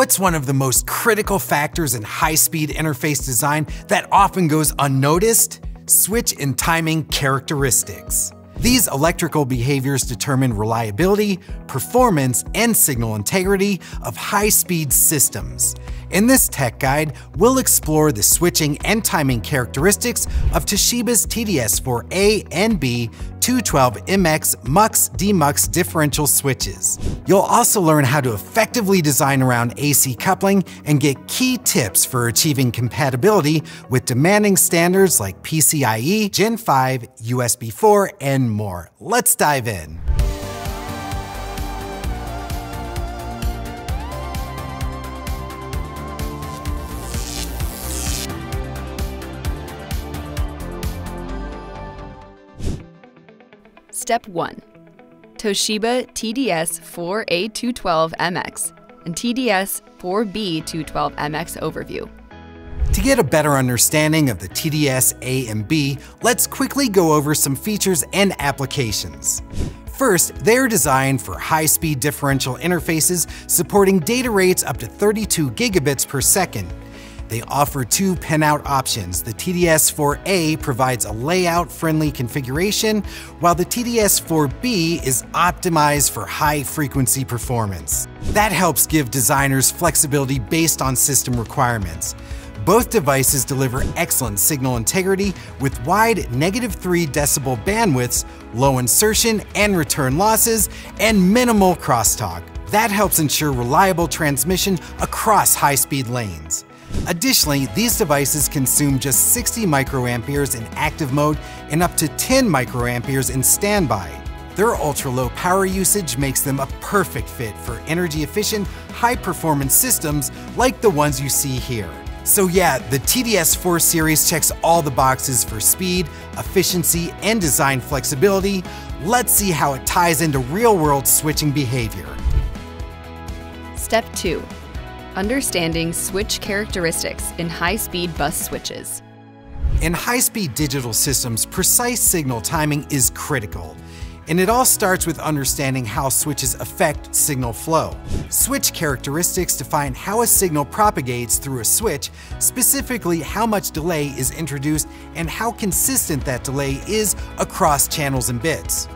What's one of the most critical factors in high-speed interface design that often goes unnoticed? Switch and timing characteristics. These electrical behaviors determine reliability, performance, and signal integrity of high-speed systems. In this tech guide, we'll explore the switching and timing characteristics of Toshiba's TDS4A and B212MX MUX-DMUX differential switches. You'll also learn how to effectively design around AC coupling and get key tips for achieving compatibility with demanding standards like PCIe, Gen 5, USB 4, and more. Let's dive in. Step 1. Toshiba TDS4A212MX and TDS4B212MX overview. To get a better understanding of the TDS A and B, let's quickly go over some features and applications. First, they are designed for high-speed differential interfaces supporting data rates up to 32 gigabits per second. They offer two pinout options. The TDS4A provides a layout-friendly configuration, while the TDS4B is optimized for high-frequency performance. That helps give designers flexibility based on system requirements. Both devices deliver excellent signal integrity with wide -3 dB bandwidths, low insertion and return losses, and minimal crosstalk. That helps ensure reliable transmission across high-speed lanes. Additionally, these devices consume just 60 microamperes in active mode and up to 10 microamperes in standby. Their ultra-low power usage makes them a perfect fit for energy-efficient, high-performance systems like the ones you see here. So yeah, the TDS4 series checks all the boxes for speed, efficiency, and design flexibility. Let's see how it ties into real-world switching behavior. Step 2. Understanding switch characteristics in high-speed bus switches. In high-speed digital systems, precise signal timing is critical, and it all starts with understanding how switches affect signal flow. Switch characteristics define how a signal propagates through a switch, specifically how much delay is introduced and how consistent that delay is across channels and bits.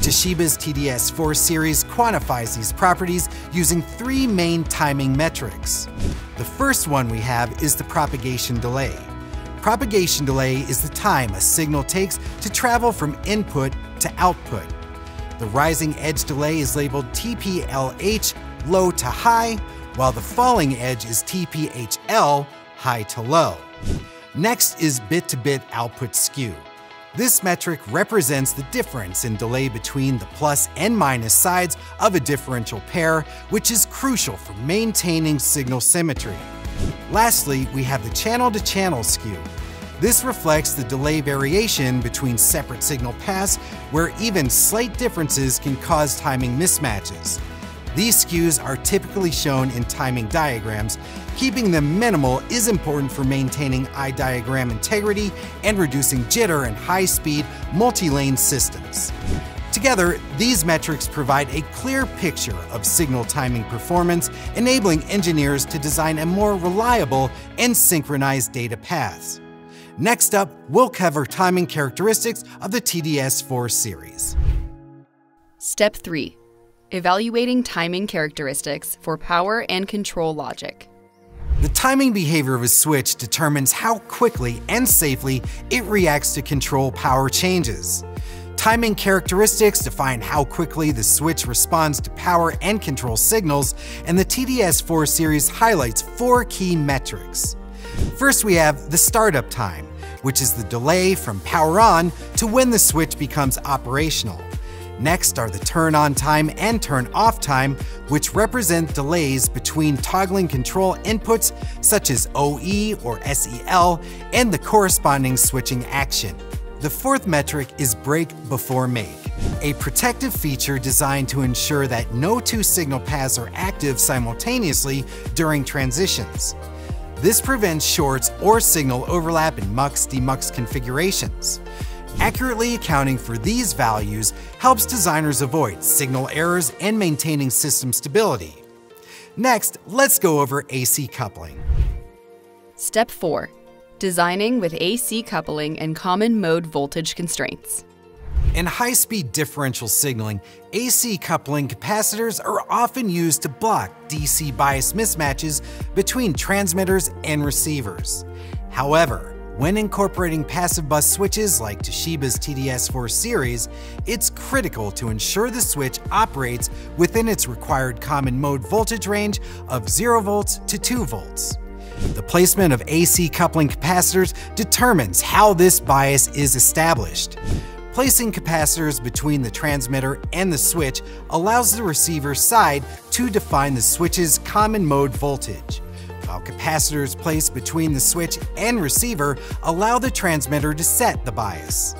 Toshiba's TDS4 series quantifies these properties using three main timing metrics. The first one we have is the propagation delay. Propagation delay is the time a signal takes to travel from input to output. The rising edge delay is labeled TPLH, low to high, while the falling edge is TPHL, high to low. Next is bit-to-bit output skew. This metric represents the difference in delay between the plus and minus sides of a differential pair, which is crucial for maintaining signal symmetry. Lastly, we have the channel-to-channel skew. This reflects the delay variation between separate signal paths, where even slight differences can cause timing mismatches. These skews are typically shown in timing diagrams. Keeping them minimal is important for maintaining I-diagram integrity and reducing jitter in high-speed, multi-lane systems. Together, these metrics provide a clear picture of signal timing performance, enabling engineers to design a more reliable and synchronized data paths. Next up, we'll cover timing characteristics of the TDS4 series. Step 3. Evaluating timing characteristics for power and control logic. The timing behavior of a switch determines how quickly and safely it reacts to control power changes. Timing characteristics define how quickly the switch responds to power and control signals, and the TDS4 series highlights four key metrics. First, we have the startup time, which is the delay from power on to when the switch becomes operational. Next are the turn-on time and turn-off time, which represent delays between toggling control inputs such as OE or SEL and the corresponding switching action. The fourth metric is break before make, a protective feature designed to ensure that no two signal paths are active simultaneously during transitions. This prevents shorts or signal overlap in MUX-DMUX configurations. Accurately accounting for these values helps designers avoid signal errors and maintaining system stability. Next, let's go over AC coupling. Step 4. Designing with AC coupling and common mode voltage constraints. In high-speed differential signaling, AC coupling capacitors are often used to block DC bias mismatches between transmitters and receivers. However, when incorporating passive bus switches like Toshiba's TDS4 series, it's critical to ensure the switch operates within its required common mode voltage range of 0 volts to 2 volts. The placement of AC coupling capacitors determines how this bias is established. Placing capacitors between the transmitter and the switch allows the receiver side to define the switch's common mode voltage, while capacitors placed between the switch and receiver allow the transmitter to set the bias.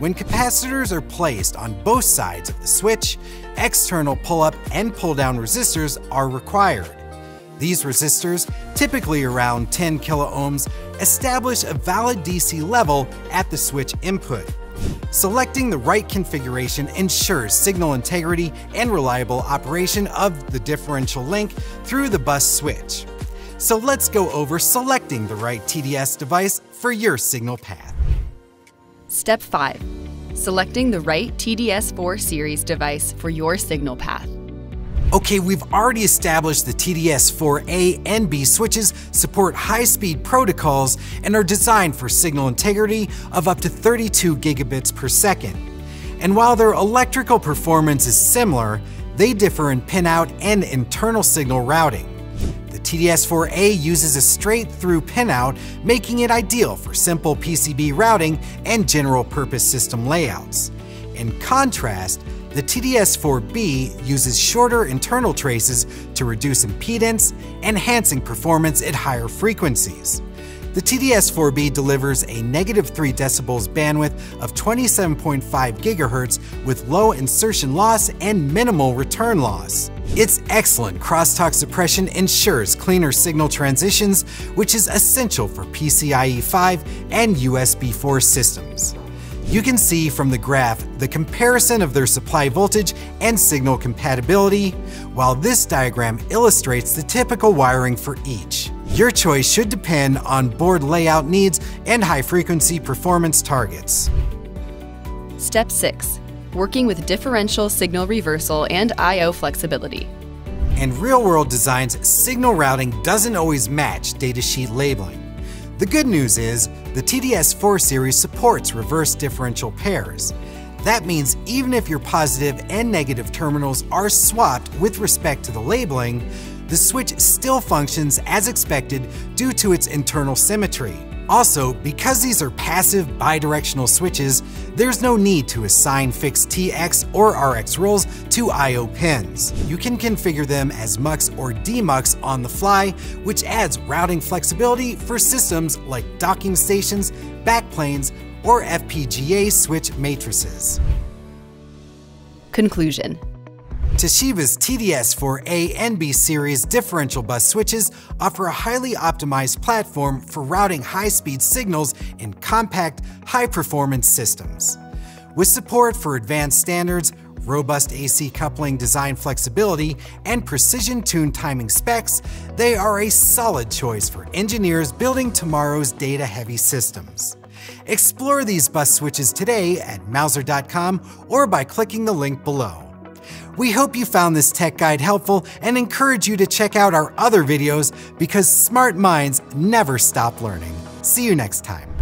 When capacitors are placed on both sides of the switch, external pull-up and pull-down resistors are required. These resistors, typically around 10 kiloohms, establish a valid DC level at the switch input. Selecting the right configuration ensures signal integrity and reliable operation of the differential link through the bus switch. So let's go over selecting the right TDS device for your signal path. Step 5. Selecting the right TDS4 series device for your signal path. Okay, we've already established the TDS4A and B switches support high-speed protocols and are designed for signal integrity of up to 32 gigabits per second. And while their electrical performance is similar, they differ in pinout and internal signal routing. The TDS4A uses a straight-through pinout, making it ideal for simple PCB routing and general-purpose system layouts. In contrast, the TDS4B uses shorter internal traces to reduce impedance, enhancing performance at higher frequencies. The TDS4B delivers a -3 decibels bandwidth of 27.5 gigahertz with low insertion loss and minimal return loss. Its excellent crosstalk suppression ensures cleaner signal transitions, which is essential for PCIe 5 and USB 4 systems. You can see from the graph the comparison of their supply voltage and signal compatibility, while this diagram illustrates the typical wiring for each. Your choice should depend on board layout needs and high-frequency performance targets. Step 6. Working with differential signal reversal and I/O flexibility. In real-world designs, signal routing doesn't always match datasheet labeling. The good news is, the TDS4 series supports reverse differential pairs. That means even if your positive and negative terminals are swapped with respect to the labeling, the switch still functions as expected due to its internal symmetry. Also, because these are passive bidirectional switches, there's no need to assign fixed TX or RX roles to I/O pins. You can configure them as MUX or DMUX on the fly, which adds routing flexibility for systems like docking stations, backplanes, or FPGA switch matrices. Conclusion. Toshiba's TDS4A and B series differential bus switches offer a highly optimized platform for routing high-speed signals in compact, high-performance systems. With support for advanced standards, robust AC coupling design flexibility, and precision-tuned timing specs, they are a solid choice for engineers building tomorrow's data-heavy systems. Explore these bus switches today at mouser.com or by clicking the link below. We hope you found this tech guide helpful and encourage you to check out our other videos because smart minds never stop learning. See you next time.